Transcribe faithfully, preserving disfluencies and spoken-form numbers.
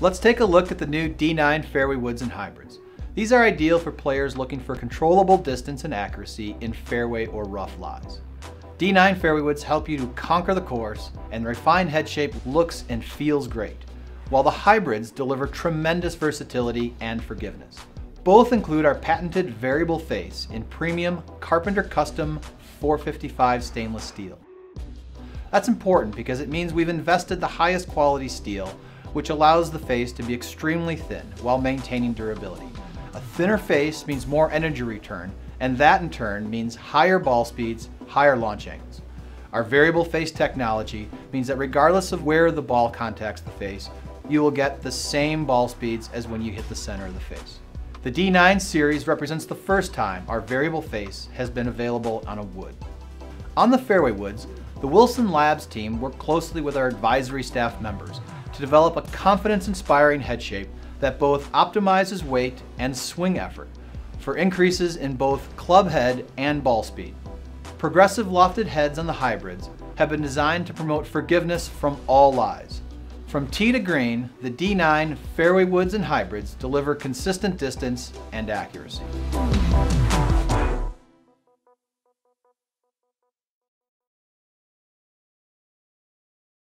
Let's take a look at the new D nine fairway woods and hybrids. These are ideal for players looking for controllable distance and accuracy in fairway or rough lies. D nine fairway woods help you to conquer the course, and the refined head shape looks and feels great, while the hybrids deliver tremendous versatility and forgiveness. Both include our patented variable face in premium Carpenter Custom four fifty-five stainless steel. That's important because it means we've invested the highest quality steel, which allows the face to be extremely thin while maintaining durability. A thinner face means more energy return, and that in turn means higher ball speeds, higher launch angles. Our variable face technology means that regardless of where the ball contacts the face, you will get the same ball speeds as when you hit the center of the face. The D nine series represents the first time our variable face has been available on a wood. On the fairway woods, the Wilson Labs team worked closely with our advisory staff members to develop a confidence-inspiring head shape that both optimizes weight and swing effort for increases in both club head and ball speed. Progressive lofted heads on the hybrids have been designed to promote forgiveness from all lies. From tee to green, the D nine fairway woods and hybrids deliver consistent distance and accuracy.